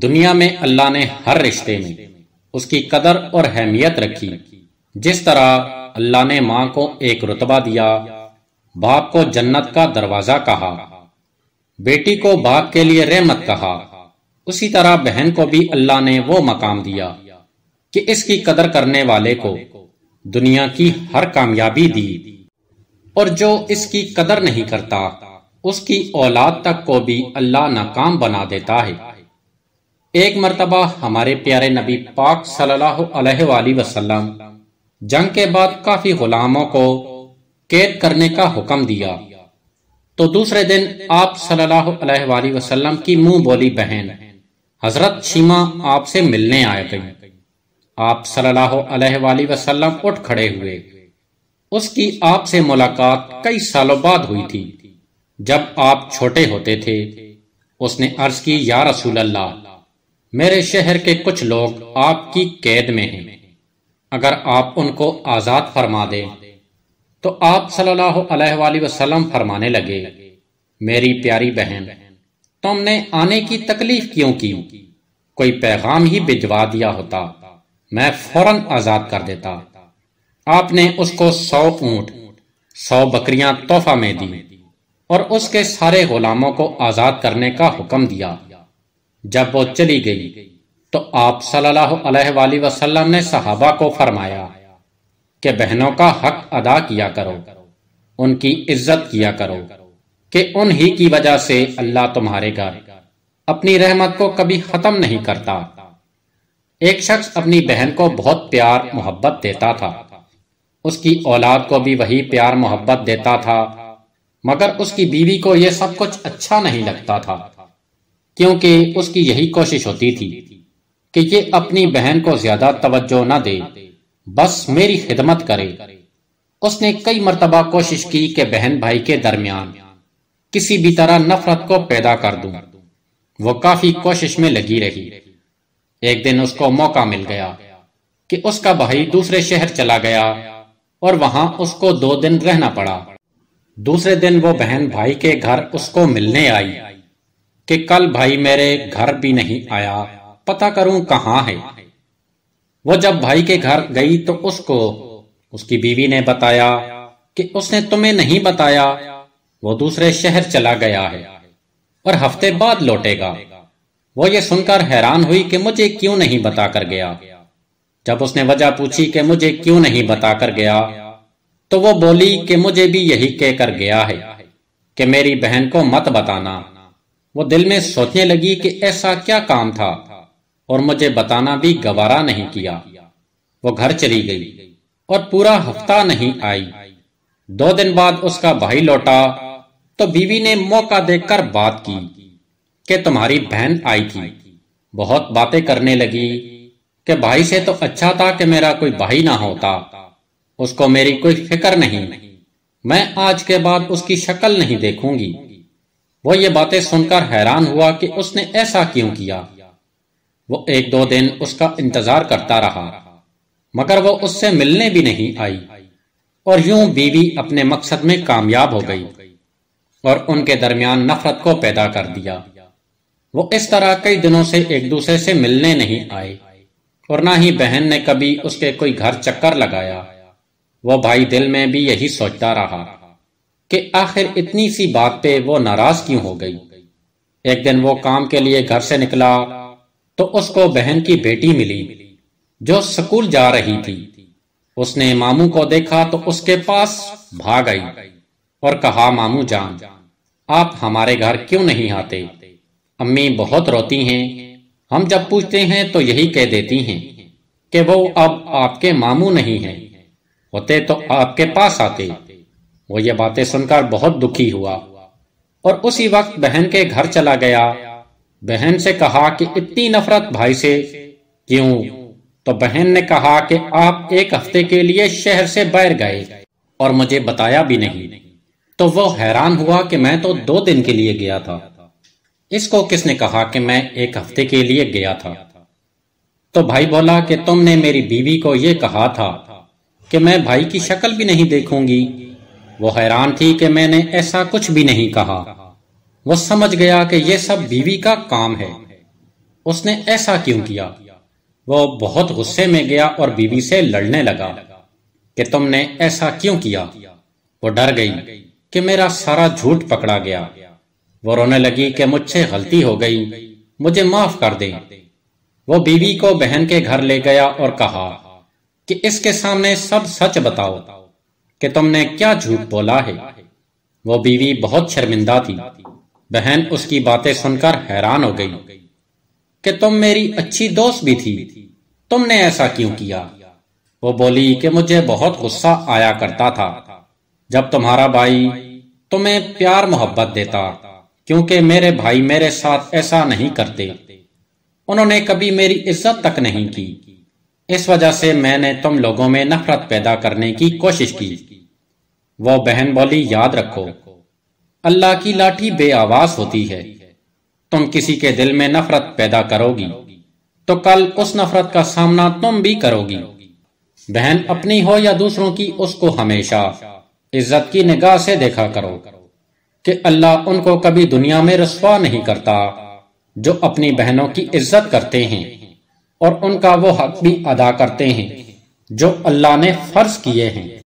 दुनिया में अल्लाह ने हर रिश्ते में उसकी कदर और अहमियत रखी। जिस तरह अल्लाह ने माँ को एक रुतबा दिया, बाप को जन्नत का दरवाज़ा कहा, बेटी को बाप के लिए रहमत कहा, उसी तरह बहन को भी अल्लाह ने वो मकाम दिया कि इसकी कदर करने वाले को दुनिया की हर कामयाबी दी। और जो इसकी कदर नहीं करता उसकी औलाद तक को भी अल्लाह नाकाम बना देता है। एक मर्तबा हमारे प्यारे नबी पाक सल्लल्लाहु अलैहि वसल्लम जंग के बाद काफी गुलामों को कैद करने का हुक्म दिया, तो दूसरे दिन आप सल्लल्लाहु अलैहि वसल्लम की मुंह बोली बहन हजरत शीमा आपसे मिलने आए गई। आप सल्लल्लाहु अलैहि वसल्लम उठ खड़े हुए। उसकी आपसे मुलाकात कई सालों बाद हुई थी, जब आप छोटे होते थे। उसने अर्ज की, या रसूल अल्लाह, मेरे शहर के कुछ लोग आपकी कैद में हैं, अगर आप उनको आजाद फरमा दें। तो आप सल्लल्लाहु अलैहि वसल्लम फरमाने लगे, मेरी प्यारी बहन, तुमने आने की तकलीफ क्यों की? कोई पैगाम ही भिजवा दिया होता, मैं फौरन आजाद कर देता। आपने उसको 100 ऊंट 100 बकरियां तोहफा में दी और उसके सारे गुलामों को आजाद करने का हुक्म दिया। जब वो चली गई तो आप सल्लल्लाहु अलैहि वसल्लम ने सहाबा को फरमाया कि बहनों का हक अदा किया करो, उनकी इज्जत किया करो कि उन्हीं की वजह से अल्लाह तुम्हारे घर अपनी रहमत को कभी खत्म नहीं करता। एक शख्स अपनी बहन को बहुत प्यार मोहब्बत देता था, उसकी औलाद को भी वही प्यार मोहब्बत देता था, मगर उसकी बीवी को यह सब कुछ अच्छा नहीं लगता था, क्योंकि उसकी यही कोशिश होती थी कि ये अपनी बहन को ज्यादा तवज्जो ना दे, बस मेरी खिदमत करे। उसने कई मर्तबा कोशिश की कि बहन भाई के दरमियान किसी भी तरह नफरत को पैदा कर दूं। वो काफी कोशिश में लगी रही। एक दिन उसको मौका मिल गया कि उसका भाई दूसरे शहर चला गया और वहां उसको 2 दिन रहना पड़ा। दूसरे दिन वो बहन भाई के घर उसको मिलने आई कि कल भाई मेरे घर भी नहीं आया, पता करूं कहाँ है। वो जब भाई के घर गई तो उसको उसकी बीवी ने बताया कि उसने तुम्हें नहीं बताया, वो दूसरे शहर चला गया है और हफ्ते बाद लौटेगा। वो ये सुनकर हैरान हुई कि मुझे क्यों नहीं बता कर गया। जब उसने वजह पूछी कि मुझे क्यों नहीं बता कर गया, तो वो बोली कि मुझे भी यही कह कर गया है कि मेरी बहन को मत बताना। वो दिल में सोचने लगी कि ऐसा क्या काम था और मुझे बताना भी गवारा नहीं किया। वो घर चली गई और पूरा हफ्ता नहीं आई। 2 दिन बाद उसका भाई लौटा तो बीवी ने मौका देकर बात की कि तुम्हारी बहन आई थी, बहुत बातें करने लगी कि भाई से तो अच्छा था कि मेरा कोई भाई ना होता, उसको मेरी कोई फिक्र नहीं, मैं आज के बाद उसकी शक्ल नहीं देखूंगी। वो ये बातें सुनकर हैरान हुआ कि उसने ऐसा क्यों किया। वो 1-2 दिन उसका इंतजार करता रहा, मगर वो उससे मिलने भी नहीं आई और यूं बीवी अपने मकसद में कामयाब हो गई और उनके दरमियान नफरत को पैदा कर दिया। वो इस तरह कई दिनों से एक दूसरे से मिलने नहीं आए और ना ही बहन ने कभी उसके कोई घर चक्कर लगाया। वो भाई दिल में भी यही सोचता रहा कि आखिर इतनी सी बात पे वो नाराज क्यों हो गई। एक दिन वो काम के लिए घर से निकला तो उसको बहन की बेटी मिली जो स्कूल जा रही थी। उसने मामू को देखा तो उसके पास भाग आई और कहा, मामू जान, आप हमारे घर क्यों नहीं आते? अम्मी बहुत रोती हैं, हम जब पूछते हैं तो यही कह देती हैं कि वो अब आपके मामू नहीं हैं, होते तो आपके पास आते। वो ये बातें सुनकर बहुत दुखी हुआ और उसी वक्त बहन के घर चला गया। बहन से कहा कि इतनी नफरत भाई से क्यों? तो बहन ने कहा कि आप 1 हफ्ते के लिए शहर से बाहर गए और मुझे बताया भी नहीं। तो वो हैरान हुआ कि मैं तो 2 दिन के लिए गया था, इसको किसने कहा कि मैं 1 हफ्ते के लिए गया था? तो भाई बोला कि तुमने मेरी बीवी को यह कहा था कि मैं भाई की शक्ल भी नहीं देखूंगी। वो हैरान थी कि मैंने ऐसा कुछ भी नहीं कहा। वो समझ गया कि यह सब बीवी का काम है। उसने ऐसा क्यों किया? वो बहुत गुस्से में गया और बीवी से लड़ने लगा कि तुमने ऐसा क्यों किया। वो डर गई कि मेरा सारा झूठ पकड़ा गया। वो रोने लगी कि मुझसे गलती हो गई, मुझे माफ कर दे। वो बीवी को बहन के घर ले गया और कहा कि इसके सामने सब सच बताओ कि तुमने क्या झूठ बोला है। वो बीवी बहुत शर्मिंदा थी। बहन उसकी बातें सुनकर हैरान हो गई कि तुम मेरी अच्छी दोस्त भी थी, तुमने ऐसा क्यों किया। वो बोली कि मुझे बहुत गुस्सा आया करता था जब तुम्हारा भाई तुम्हें प्यार मोहब्बत देता, क्योंकि मेरे भाई मेरे साथ ऐसा नहीं करते। उन्होंने कभी मेरी इज्जत तक नहीं की। इस वजह से मैंने तुम लोगों में नफरत पैदा करने की कोशिश की। वो बहन बोली, याद रखो अल्लाह की लाठी बेआवाज होती है। तुम किसी के दिल में नफरत पैदा करोगी तो कल उस नफरत का सामना तुम भी करोगी। बहन अपनी हो या दूसरों की, उसको हमेशा इज्जत की निगाह से देखा करो कि अल्लाह उनको कभी दुनिया में रसवा नहीं करता जो अपनी बहनों की इज्जत करते हैं और उनका वो हक भी अदा करते हैं जो अल्लाह ने फर्ज किए हैं।